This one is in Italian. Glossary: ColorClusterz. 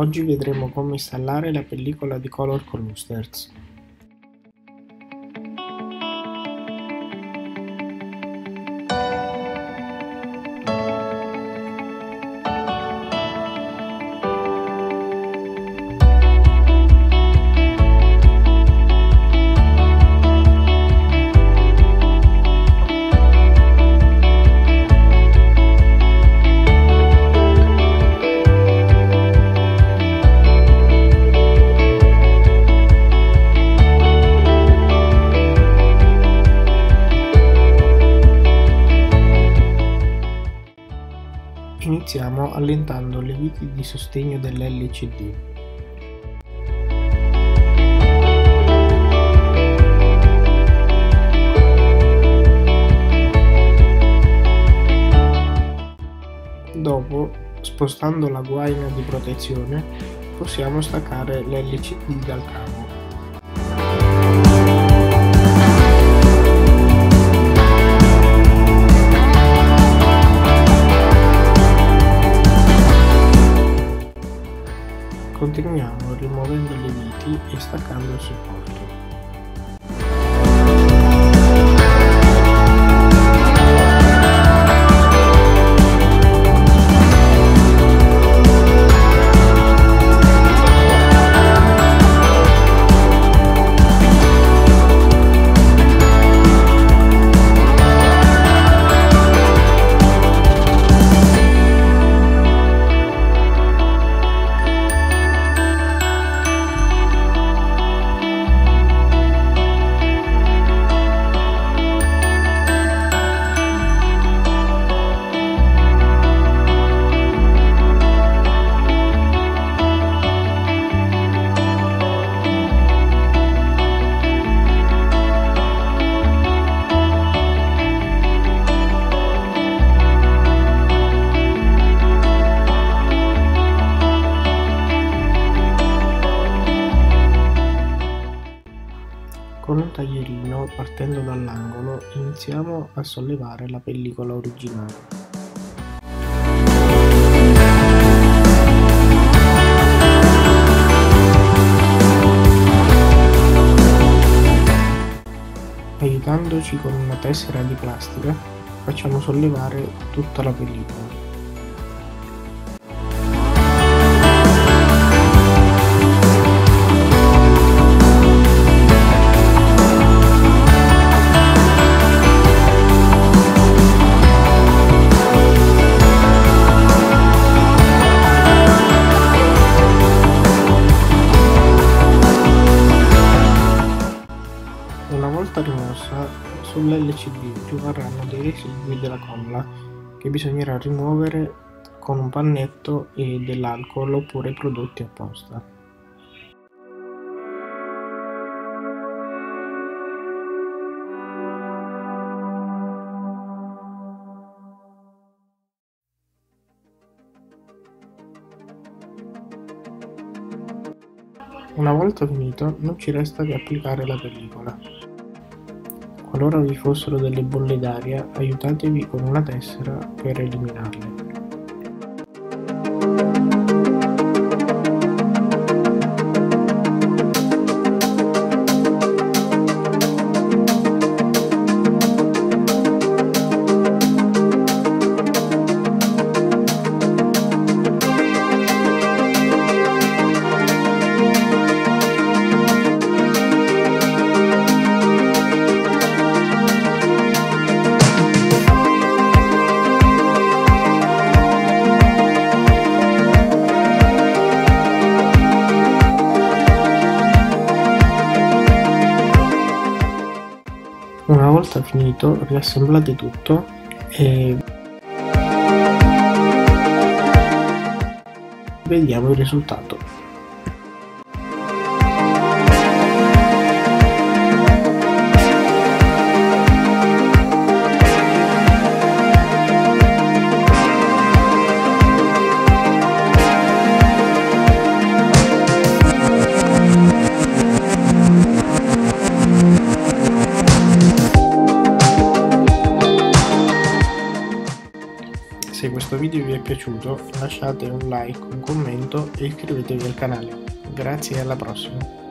Oggi vedremo come installare la pellicola di ColorClusterz. Iniziamo allentando le viti di sostegno dell'LCD. Dopo, spostando la guaina di protezione, possiamo staccare l'LCD dal cavo. Continuiamo rimuovendo le viti e staccando il supporto. Con un taglierino, partendo dall'angolo, iniziamo a sollevare la pellicola originale. Aiutandoci con una tessera di plastica, facciamo sollevare tutta la pellicola. Una volta rimossa, sull'LCD rimarranno dei residui della colla che bisognerà rimuovere con un pannetto e dell'alcol oppure prodotti apposta. Una volta finito, non ci resta che applicare la pellicola. Qualora vi fossero delle bolle d'aria, aiutatevi con una tessera per eliminarle. Una volta finito, riassemblate tutto e vediamo il risultato. Se questo video vi è piaciuto lasciate un like, un commento e iscrivetevi al canale. Grazie e alla prossima!